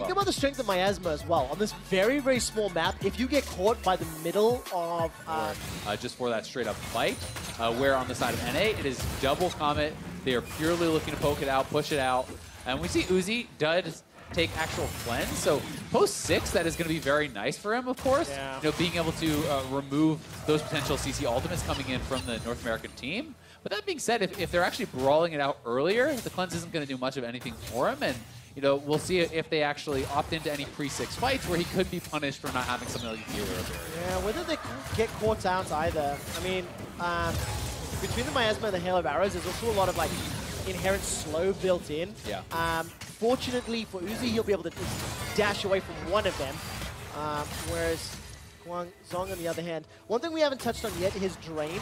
Think about the strength of Miasma as well. On this very, very small map, if you get caught by the middle of... just for that straight-up fight, where on the side of NA, it is double Comet. They are purely looking to poke it out, push it out. And we see Uzi does take actual cleanse. So post 6, that is going to be very nice for him, of course. Yeah. You know, being able to remove those potential CC ultimates coming in from the North American team. But that being said, if they're actually brawling it out earlier, the cleanse isn't going to do much of anything for him. And you know, we'll see if they actually opt into any pre-6 fights where he could be punished for not having something like Hero. Yeah, whether they get caught out either. I mean, between the Miasma and the Hail of Arrows, there's also a lot of like inherent slow built in. Yeah. Fortunately for Uzi, he'll be able to dash away from one of them, whereas Guang Zong, on the other hand, one thing we haven't touched on yet is Drain.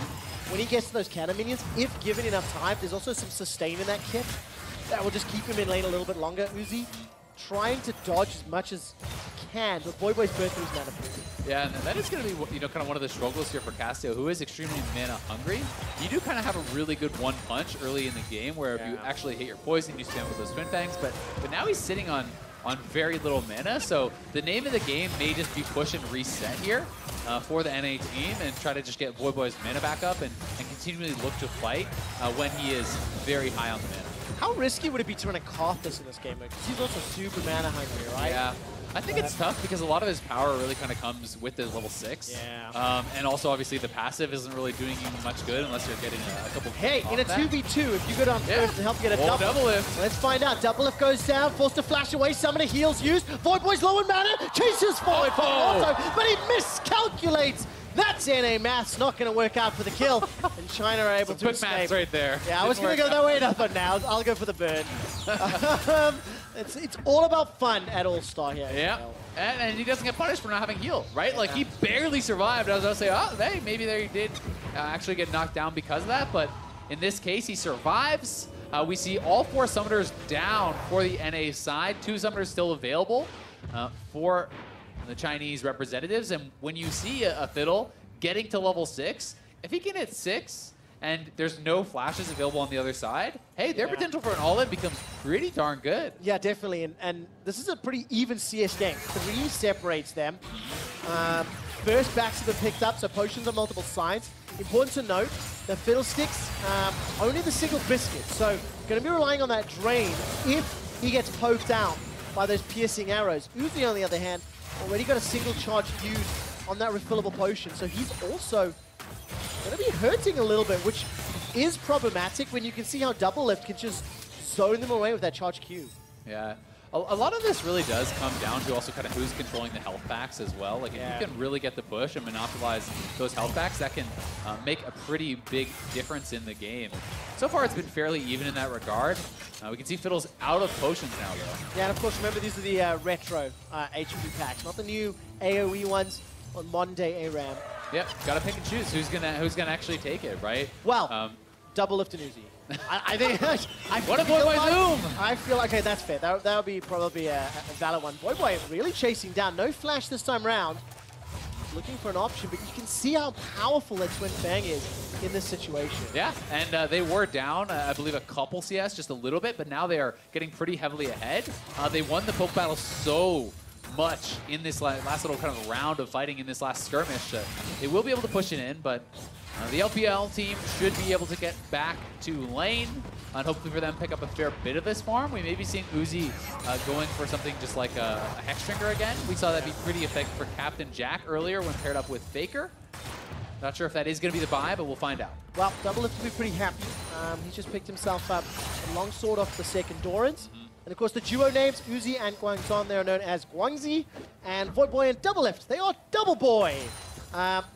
When he gets to those counter minions, if given enough time, there's also some sustain in that kit. That will just keep him in lane a little bit longer. Uzi trying to dodge as much as he can, but Voyboy's birthday is not a... Yeah, and that is going to be, you know, kind of one of the struggles here for Castio, who is extremely mana hungry. You do kind of have a really good one punch early in the game, where if you actually hit your poison, you stand with those twin fangs. But now he's sitting on very little mana, so the name of the game may just be push and reset here for the NA team and try to just get Void Boy's mana back up and continually look to fight when he is very high on the mana. How risky would it be to run a Karthus in this game? Because he's also super mana hungry, right? Yeah. I think it's tough because a lot of his power really kind of comes with his level 6. Yeah. And also, obviously, the passive isn't really doing you much good unless you're getting a couple of... Hey, in a 2v2, if you go down first to help get a doublelift. Let's find out. Doublelift goes down, forced to flash away, summoner heals used. Voidboy's low in mana, chases forward for auto, but he miscalculates. That's NA maths, not going to work out for the kill, and China are able to escape. Maths right there. Yeah, I was going to go that way enough for now. I'll go for the burn. It's all about fun at All-Star here. Yeah, and he doesn't get punished for not having heal, right? Yeah. Like, he barely survived. I was going to say, oh, hey, maybe there he did actually get knocked down because of that, but in this case, he survives. We see all 4 summoners down for the NA side. 2 summoners still available for the Chinese representatives, and when you see a Fiddle getting to level 6, if he can hit 6 and there's no flashes available on the other side, hey, their potential for an all-in becomes pretty darn good. Yeah, definitely, and this is a pretty even CS game. 3 separates them. First backs have been picked up, so potions on multiple sides. Important to note, the Fiddlesticks, only the single biscuit, so going to be relying on that Drain if he gets poked out by those piercing arrows. Uzi, on the other hand, already got a single charge used on that refillable potion, so he's also going to be hurting a little bit, which is problematic when you can see how Doublelift can just zone them away with that charge Q. Yeah, a lot of this really does come down to also kind of who's controlling the health packs as well. Like, if you can really get the push and monopolize those health packs, that can make a pretty big difference in the game. So far, it's been fairly even in that regard. We can see Fiddle's out of potions now, though. Yeah, and of course, remember, these are the retro HP packs, not the new AoE ones on modern day ARAM. Yep, gotta pick and choose who's gonna actually take it, right? Well, Doublelift and Uzi. I think. What a Void Boy zoom! I feel like, okay, that's fair. That would be probably a valid one. Void Boy really chasing down. No flash this time round. Looking for an option, but you can see how powerful that Twin Fang is in this situation. Yeah, and they were down, I believe, a couple CS, just a little bit, but now they are getting pretty heavily ahead. They won the poke battle so much in this last little kind of round of fighting in this last skirmish. They will be able to push it in, but the LPL team should be able to get back to lane, and hopefully for them pick up a fair bit of this farm. We may be seeing Uzi going for something just like a Hex Drinker again. We saw that be pretty effective for Captain Jack earlier when paired up with Faker. Not sure if that is going to be the buy, but we'll find out. Well, Doublelift will be pretty happy. He's just picked himself up a long sword off the second Doran's. And of course, the duo names, Uzi and Guang Zong, they are known as Guanzi, and Void Boy and Doublelift, they are Doubleboy.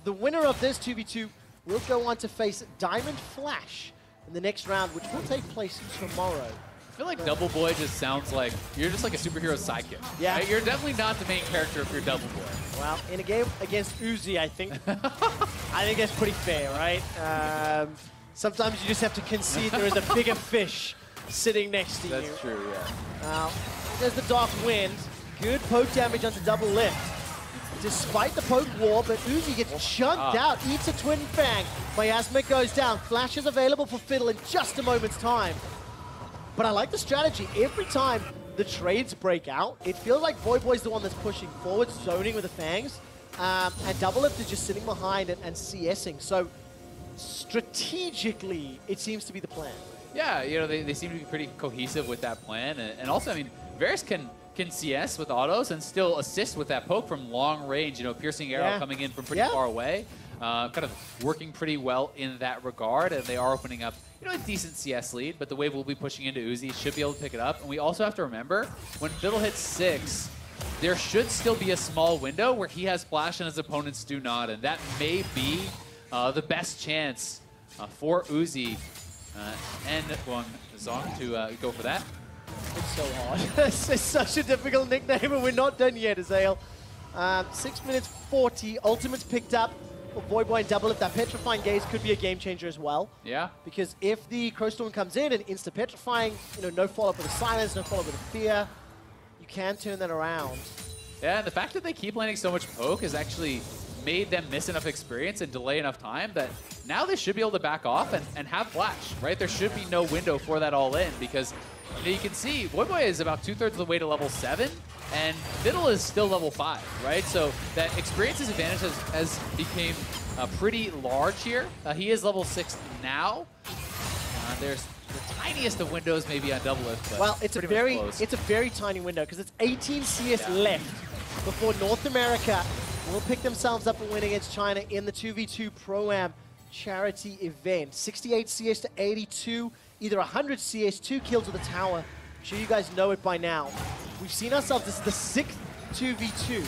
The winner of this 2v2 will go on to face Diamond Flash in the next round, which will take place tomorrow. I feel like Doubleboy just sounds like you're just like a superhero sidekick. Yeah. Right? You're definitely not the main character if you're Doubleboy. Well, in a game against Uzi, I think, I think that's pretty fair, right? Sometimes you just have to concede there is a bigger fish sitting next to you. That's true, yeah. There's the Dark Wind. Good poke damage onto Doublelift. Despite the poke war, but Uzi gets chunked out, eats a Twin Fang. Miasma goes down. Flash is available for Fiddle in just a moment's time. But I like the strategy. Every time the trades break out, it feels like Voidboy's the one that's pushing forward, zoning with the fangs, and Doublelift is just sitting behind and CSing. So strategically, it seems to be the plan. Yeah, you know, they seem to be pretty cohesive with that plan. And also, I mean, Varys can CS with autos and still assist with that poke from long range, you know, piercing arrow coming in from pretty far away. Kind of working pretty well in that regard, and they are opening up, you know, a decent CS lead, but the wave will be pushing into Uzi, should be able to pick it up. And we also have to remember, when Fiddle hits 6, there should still be a small window where he has flash and his opponents do not, and that may be the best chance for Uzi and Guang Zong to go for that. It's so hard. It's such a difficult nickname, and we're not done yet, Azale. 6 minutes 40, ultimate's picked up. Void Boy and Doublelift, that Petrifying Gaze could be a game changer as well. Yeah. Because if the Crowstorm comes in and insta petrifying, you know, no follow up with a silence, no follow up with a fear, you can turn that around. Yeah, the fact that they keep landing so much poke has actually made them miss enough experience and delay enough time that now they should be able to back off and have flash, right? There should be no window for that all in, because you know, you can see Void Boy is about 2/3 of the way to level 7, and Fiddle is still level 5, right? So that experience advantage has became pretty large here. He is level 6 now. There's the tiniest of windows maybe on Doublelift, but well, it's a very tiny window, because it's 18 CS left before North America will pick themselves up a win against China in the 2v2 Pro-Am charity event. 68 CS to 82. Either 100 CS, 2 kills with a tower. I'm sure you guys know it by now. We've seen ourselves, this is the 6th 2v2.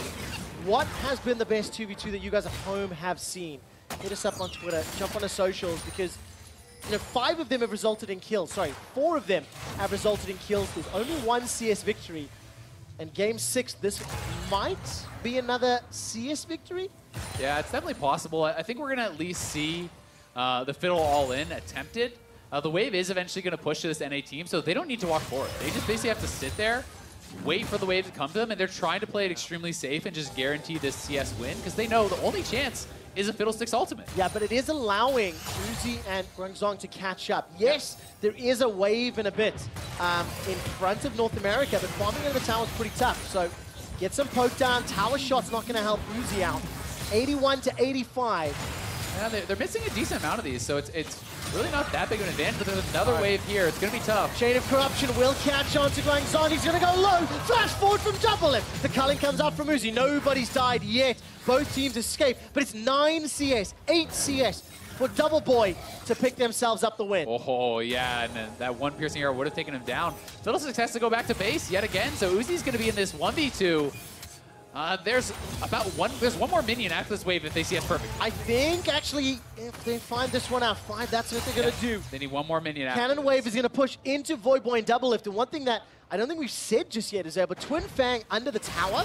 What has been the best 2v2 that you guys at home have seen? Hit us up on Twitter, jump on the socials, because you know, 5 of them have resulted in kills. Sorry, 4 of them have resulted in kills. There's only 1 CS victory. And game 6, this might be another CS victory? Yeah, it's definitely possible. I think we're going to at least see the Fiddle all-in attempted. The wave is eventually going to push to this NA team, so they don't need to walk forward. They just basically have to sit there, wait for the wave to come to them, and they're trying to play it extremely safe and just guarantee this CS win, because they know the only chance is a Fiddlesticks ultimate. Yeah, but it is allowing Uzi and Guang Zong to catch up. Yes, there is a wave in a bit in front of North America, but farming in the tower is pretty tough, so get some poke down. Tower shot's not going to help Uzi out. 81 to 85. Yeah, they're missing a decent amount of these, so it's really not that big of an advantage, but there's another wave here. It's going to be tough. Shade of Corruption will catch on to Guang Zong. He's going to go low. Flash forward from Doublelift. The culling comes up from Uzi. Nobody's died yet. Both teams escape, but it's 9 CS, 8 CS for Doubleboy to pick themselves up the win. Oh, yeah, and that one piercing arrow would have taken him down. Fiddlesticks has to go back to base yet again, so Uzi's going to be in this 1v2. There's one more minion after this wave if they see it perfect. I think actually if they find this one out 5, that's what they're gonna do. They need one more minion after. Cannon wave is gonna push into Void Boy and Doublelift, and one thing that I don't think we've said just yet is there, but Twin Fang under the tower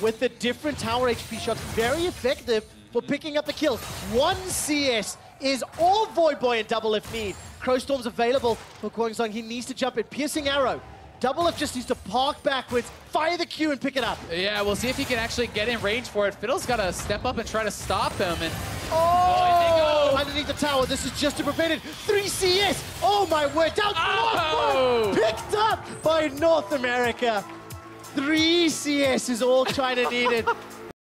with the different tower HP shots, very effective for picking up the kills. 1 CS is all Void Boy and Doublelift need. Crowstorm's available for Guang Zong. He needs to jump in. Piercing arrow. Doublelift just needs to park backwards, fire the Q, and pick it up. Yeah, we'll see if he can actually get in range for it. Fiddle's got to step up and try to stop him. And oh, underneath the tower. This is just to prevent it. 3 CS. Oh, my word. Down. Oh. Picked up by North America. 3 CS is all China needed.